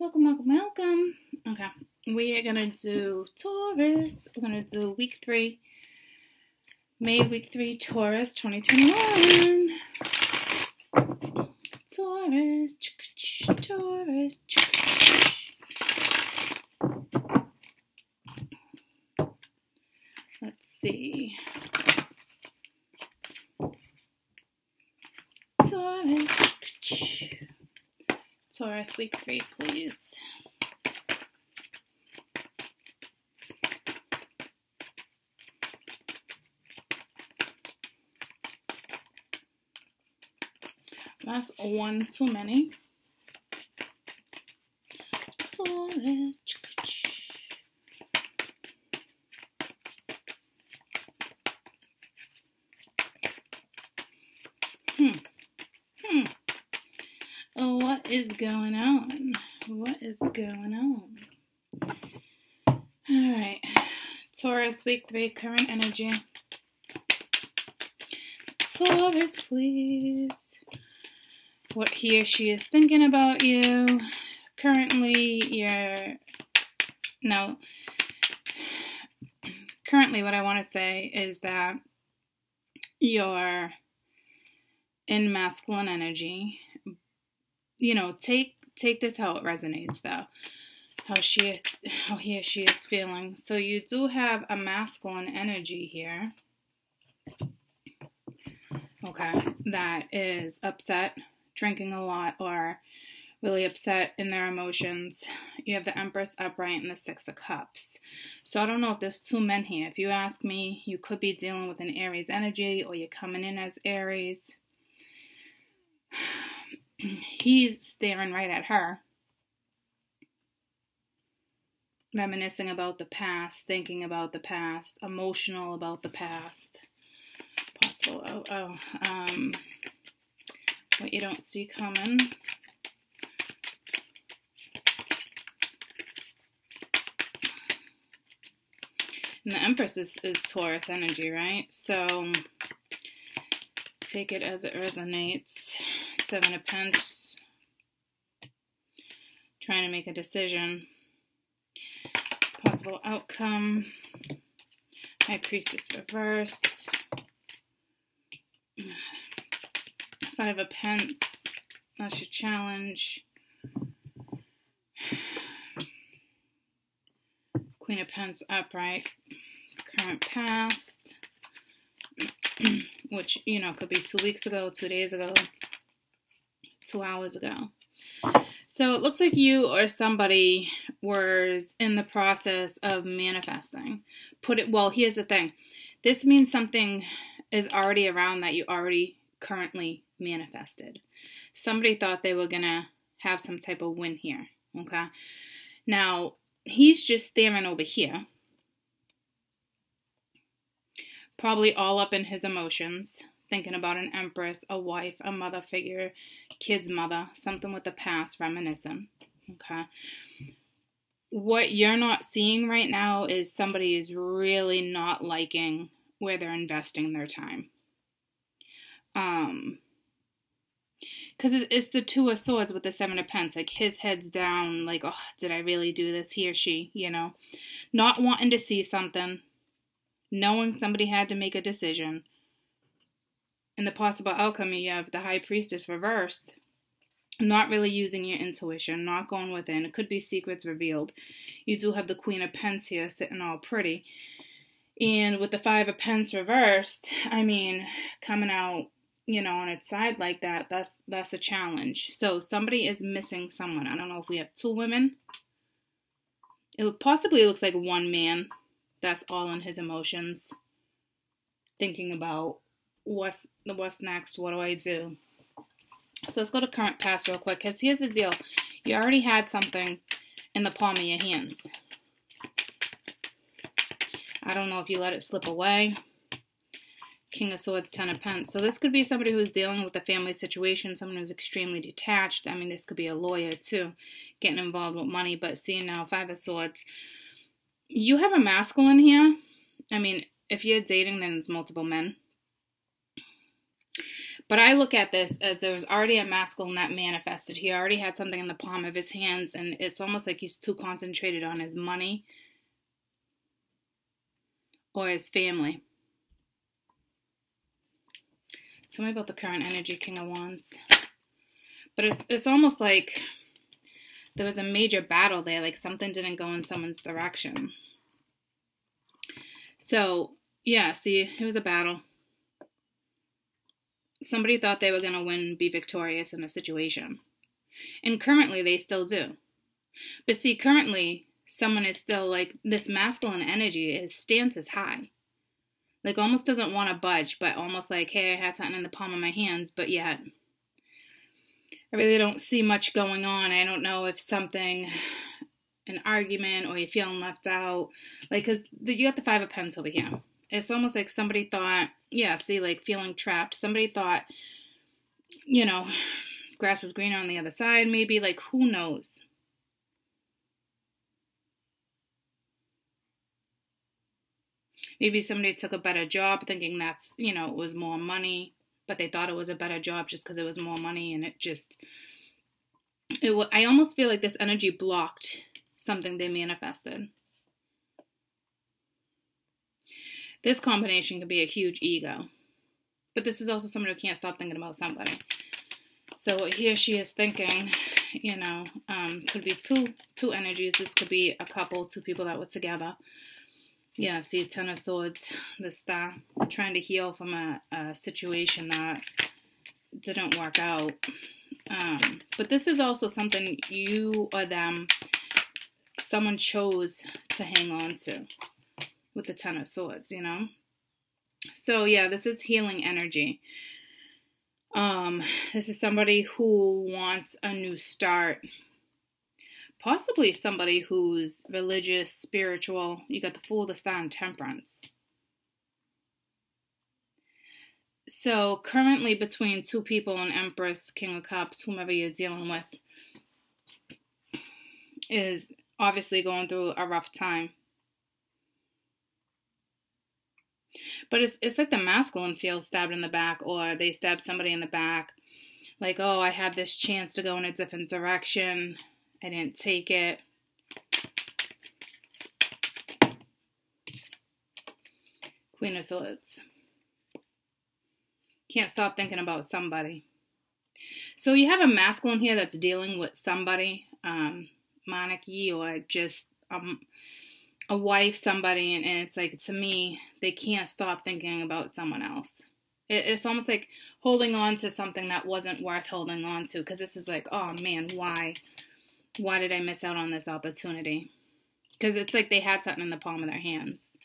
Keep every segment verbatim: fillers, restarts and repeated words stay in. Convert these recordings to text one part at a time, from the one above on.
Welcome, welcome, welcome. Okay, we are gonna do Taurus. We're gonna do week three, May week three, Taurus twenty twenty-one. Taurus, Taurus. Let's see. Taurus. Taurus week three, please. That's one too many. Taurus. Hmm. Hmm. What is going on? What is going on? All right. Taurus, week three, current energy. Taurus, please. What he or she is thinking about you. Currently, you're... No. Currently, what I want to say is that you're in masculine energy. You know, take take this how it resonates, though. How she, how he or she is feeling. So you do have a masculine energy here. Okay, that is upset, drinking a lot, or really upset in their emotions. You have the Empress upright and the Six of Cups. So I don't know if there's two men here. If you ask me, you could be dealing with an Aries energy, or you're coming in as Aries. He's staring right at her, reminiscing about the past, thinking about the past, emotional about the past. Possible, oh, oh, um, what you don't see coming. And the Empress is, is Taurus energy, right? So take it as it resonates. Seven of Pentacles, trying to make a decision, possible outcome, High Priestess reversed, Five of Pentacles, that's your challenge, Queen of Pentacles upright, current past, which, you know, could be two weeks ago, two days ago, two hours ago. So it looks like you or somebody was in the process of manifesting. Put it, well, here's the thing. This means something is already around that you already currently manifested. Somebody thought they were gonna have some type of win here, okay? Now, he's just staring over here, probably all up in his emotions, thinking about an Empress, a wife, a mother figure, kid's mother, something with the past, reminiscent, okay? What you're not seeing right now is somebody is really not liking where they're investing their time. Um, because it's, it's the Two of Swords with the Seven of Pentacles, like his head's down, like, oh, did I really do this, he or she, you know? Not wanting to see something, knowing somebody had to make a decision. And the possible outcome, you have the High Priestess reversed, not really using your intuition, not going within. It could be secrets revealed. You do have the Queen of Pentacles here sitting all pretty. And with the Five of Pentacles reversed, I mean, coming out, you know, on its side like that, that's, that's a challenge. So somebody is missing someone. I don't know if we have two women. It possibly looks like one man that's all in his emotions, thinking about what's the what's next, what do I do? So let's go to current past real quick, because here's the deal. You already had something in the palm of your hands. I don't know if you let it slip away. King of Swords, Ten of Pentacles. So this could be somebody who's dealing with a family situation, someone who's extremely detached. I mean, this could be a lawyer too, getting involved with money, but seeing now Five of Swords. You have a masculine here. I mean, if you're dating, then it's multiple men. But I look at this as there was already a masculine that manifested. He already had something in the palm of his hands, and it's almost like he's too concentrated on his money or his family. Tell me about the current energy, King of Wands. But it's, it's almost like there was a major battle there, like something didn't go in someone's direction. So, yeah, see, it was a battle. Somebody thought they were going to win, be victorious in a situation. And currently, they still do. But see, currently, someone is still like, this masculine energy, his stance is high. Like, almost doesn't want to budge, but almost like, hey, I had something in the palm of my hands, but yet, I really don't see much going on. I don't know if something, an argument, or you're feeling left out. Like, because you got the Five of Pentacles over here. It's almost like somebody thought, yeah, see, like feeling trapped. Somebody thought, you know, grass was greener on the other side, maybe. Like, who knows? Maybe somebody took a better job thinking that's, you know, it was more money. But they thought it was a better job just because it was more money. And it just, it, I almost feel like this energy blocked something they manifested. This combination could be a huge ego. But this is also someone who can't stop thinking about somebody. So here she is thinking, you know, um, could be two two energies. This could be a couple, two people that were together. Yeah, see, Ten of Swords, the Star. Trying to heal from a, a situation that didn't work out. Um, but this is also something you or them, someone chose to hang on to. With the Ten of Swords, you know? So, yeah, this is healing energy. Um, this is somebody who wants a new start. Possibly somebody who's religious, spiritual. You got the Fool, the Star, and Temperance. So, currently between two people, an Empress, King of Cups, whomever you're dealing with, is obviously going through a rough time. But it's it's like the masculine feels stabbed in the back, or they stab somebody in the back. Like, oh, I had this chance to go in a different direction. I didn't take it. Queen of Swords. Can't stop thinking about somebody. So you have a masculine here that's dealing with somebody. Um, monarchy, or just... um. a wife, somebody, and, and it's like, to me, they can't stop thinking about someone else. It, it's almost like holding on to something that wasn't worth holding on to, because this is like, oh man, why? Why did I miss out on this opportunity? Because it's like they had something in the palm of their hands.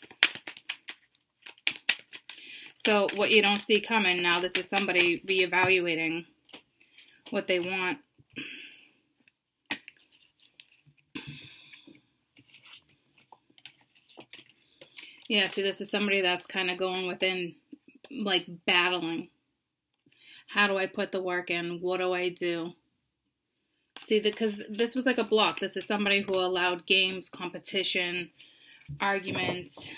So what you don't see coming, now this is somebody reevaluating what they want. Yeah, see, this is somebody that's kind of going within, like, battling. How do I put the work in? What do I do? See, because this was like a block. This is somebody who allowed games, competition, arguments,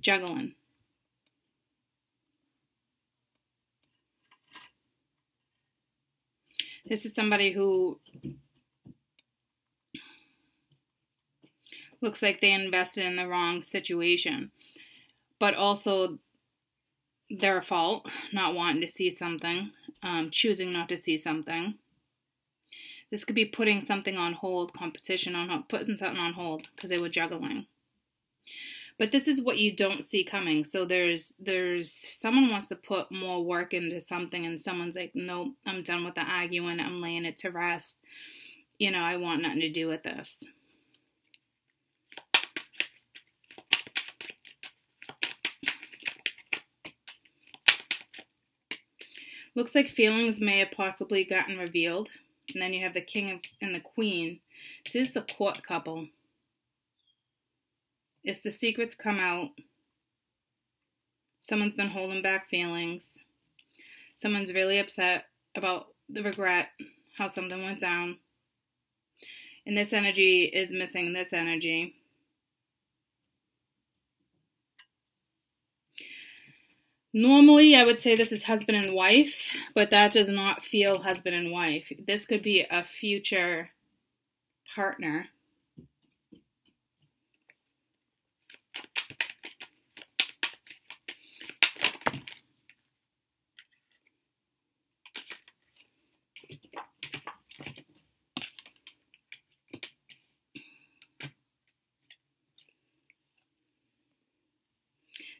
juggling. This is somebody who... looks like they invested in the wrong situation. But also their fault, not wanting to see something, um, choosing not to see something. This could be putting something on hold, competition on hold, putting something on hold because they were juggling. But this is what you don't see coming. So there's, there's someone wants to put more work into something, and someone's like, nope, I'm done with the arguing. I'm laying it to rest. You know, I want nothing to do with this. Looks like feelings may have possibly gotten revealed. And then you have the King and the Queen. See, this is a court couple. It's the secrets come out. Someone's been holding back feelings. Someone's really upset about the regret, how something went down. And this energy is missing this energy. Normally, I would say this is husband and wife, but that does not feel husband and wife. This could be a future partner.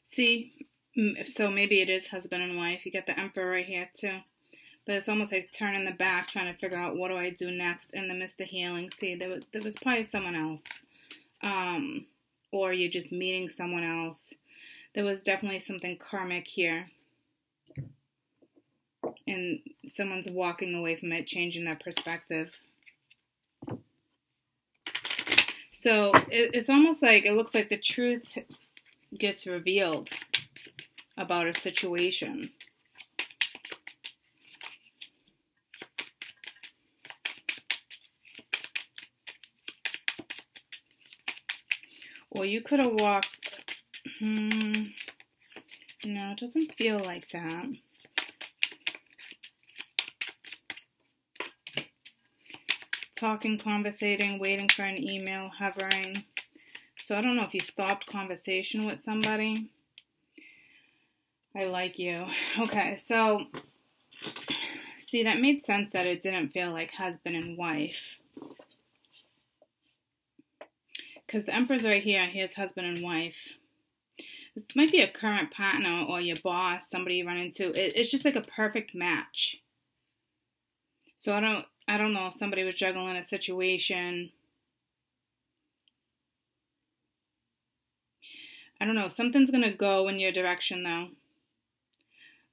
See, so maybe it is husband and wife. You get the Emperor right here too. But it's almost like turning the back, trying to figure out what do I do next in the midst of healing. See, there was, there was probably someone else. Um, or you're just meeting someone else. There was definitely something karmic here. And someone's walking away from it, changing their perspective. So it, it's almost like, it looks like the truth gets revealed about a situation. Or you could have walked, hmm, no, it doesn't feel like that. Talking, conversating, waiting for an email, hovering. So I don't know if you stopped conversation with somebody. I like you. Okay, so see, that made sense that it didn't feel like husband and wife. Because the Emperor's right here. Here's husband and wife. This might be a current partner or your boss, somebody you run into. It, it's just like a perfect match. So I don't, I don't know if somebody was juggling a situation. I don't know, something's going to go in your direction, though.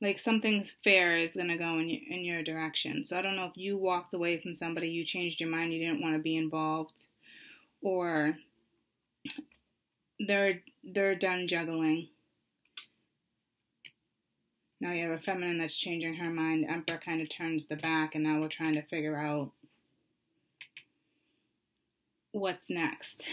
Like, something fair is going to go in your, in your direction. So I don't know if you walked away from somebody, you changed your mind, you didn't want to be involved, or they're, they're done juggling. Now you have a feminine that's changing her mind. Emperor kind of turns the back, and now we're trying to figure out what's next.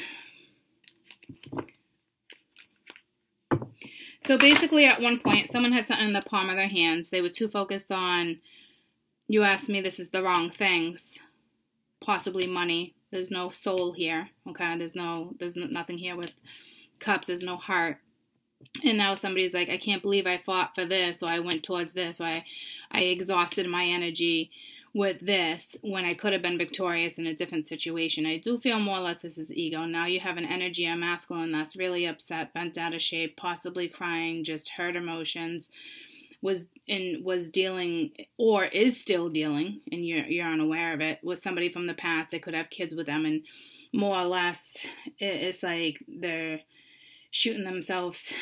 So basically at one point, someone had something in the palm of their hands. They were too focused on, you asked me, this is the wrong things, possibly money. There's no soul here, okay? There's no, there's nothing here with cups. There's no heart. And now somebody's like, I can't believe I fought for this, or I went towards this, or I, I exhausted my energy with this when I could have been victorious in a different situation. I do feel more or less this is ego. Now you have an energy, a masculine that's really upset, bent out of shape, possibly crying, just hurt emotions, was in was dealing or is still dealing, and you're you're unaware of it, with somebody from the past. They could have kids with them, and more or less it's like they're shooting themselves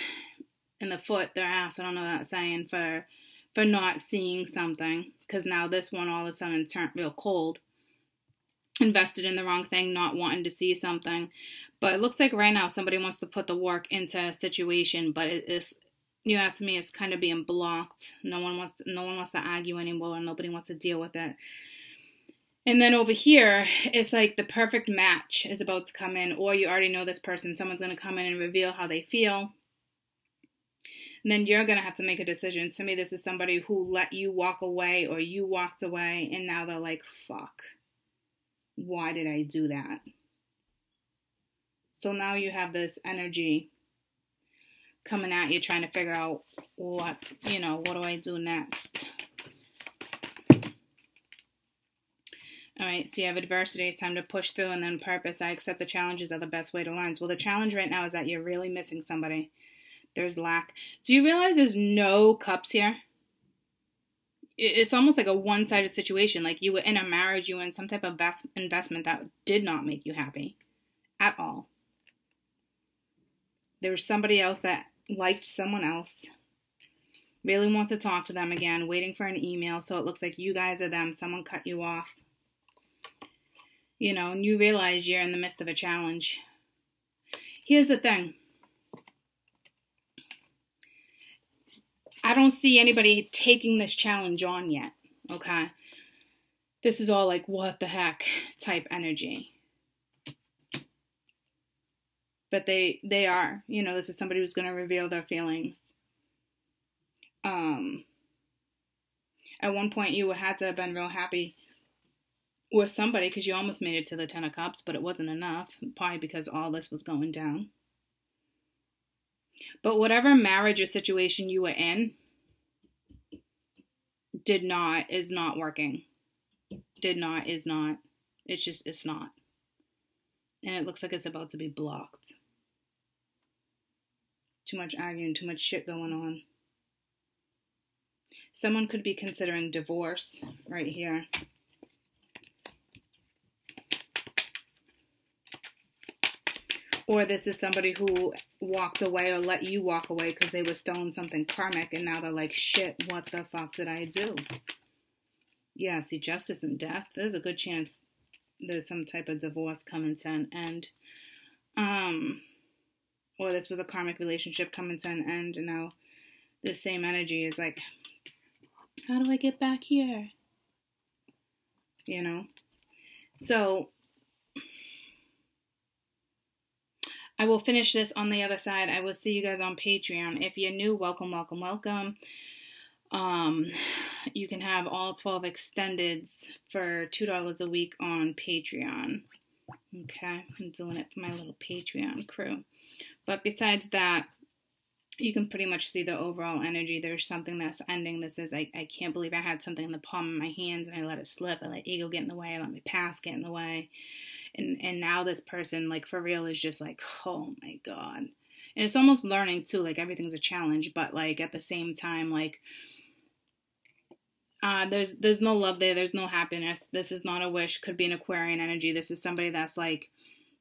in the foot, their ass, I don't know that saying, for for not seeing something, because now this one all of a sudden turned real cold, invested in the wrong thing, not wanting to see something. But it looks like right now somebody wants to put the work into a situation, but it is, you ask me, it's kind of being blocked. No one wants, no one wants to argue anymore, and nobody wants to deal with it. And then over here, it's like the perfect match is about to come in, or you already know this person. Someone's going to come in and reveal how they feel. And then you're going to have to make a decision. To me, this is somebody who let you walk away, or you walked away, and now they're like, fuck, why did I do that? So now you have this energy coming at you, trying to figure out what, you know, what do I do next? All right, so you have adversity. It's time to push through, and then purpose. I accept the challenges are the best way to learn. Well, the challenge right now is that you're really missing somebody. There's lack. Do you realize there's no cups here? It's almost like a one-sided situation. Like, you were in a marriage, you were in some type of investment that did not make you happy at all. There was somebody else that liked someone else. Really wants to talk to them again, waiting for an email. So it looks like you guys are them. Someone cut you off. You know, and you realize you're in the midst of a challenge. Here's the thing. I don't see anybody taking this challenge on yet, okay? This is all like, what the heck type energy. But they, they are. You know, this is somebody who's going to reveal their feelings. Um, at one point, you had to have been real happy with somebody because you almost made it to the Ten of Cups, but it wasn't enough, probably because all this was going down. But whatever marriage or situation you were in did not, is not working. Did not, is not. It's just, it's not. And it looks like it's about to be blocked. Too much arguing, too much shit going on. Someone could be considering divorce right here. Or this is somebody who walked away or let you walk away because they were still in something karmic and now they're like, shit, what the fuck did I do? Yeah, see, justice and death. There's a good chance there's some type of divorce coming to an end. Um, or this was a karmic relationship coming to an end and now the same energy is like, how do I get back here? You know? So I will finish this on the other side. I will see you guys on Patreon. If you're new, welcome, welcome, welcome. Um, you can have all twelve extendeds for two dollars a week on Patreon. Okay, I'm doing it for my little Patreon crew. But besides that, you can pretty much see the overall energy. There's something that's ending. This is, I, I can't believe I had something in the palm of my hands and I let it slip. I let ego get in the way. I let my past get in the way. And and now this person, like, for real, is just like, oh, my God. And it's almost learning, too. Like, everything's a challenge. But, like, at the same time, like, uh, there's there's no love there. There's no happiness. This is not a wish. Could be an Aquarian energy. This is somebody that's, like,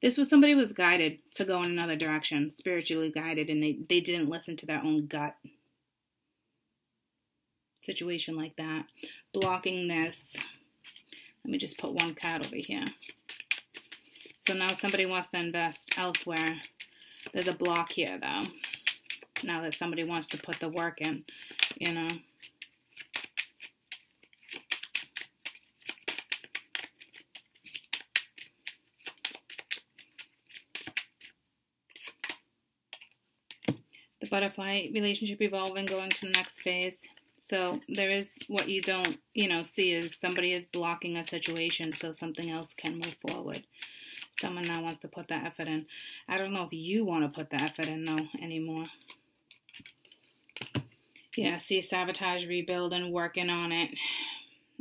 this was somebody who was guided to go in another direction, spiritually guided, and they, they didn't listen to their own gut. Situation like that. Blocking this. Let me just put one card over here. So now somebody wants to invest elsewhere. There's a block here, though. Now that somebody wants to put the work in, you know. The butterfly relationship evolving, going to the next phase. So there is what you don't, you know, see is somebody is blocking a situation so something else can move forward. Someone now wants to put that effort in. I don't know if you want to put the effort in, though, anymore. Yeah, see, sabotage, rebuild, and working on it.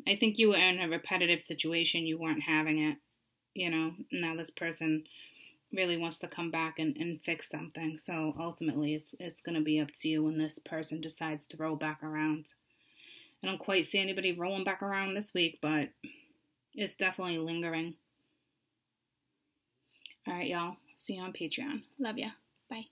I think you were in a repetitive situation. You weren't having it, you know. Now this person really wants to come back and, and fix something. So, ultimately, it's, it's going to be up to you when this person decides to roll back around. I don't quite see anybody rolling back around this week, but it's definitely lingering. All right, y'all. See you on Patreon. Love ya. Bye.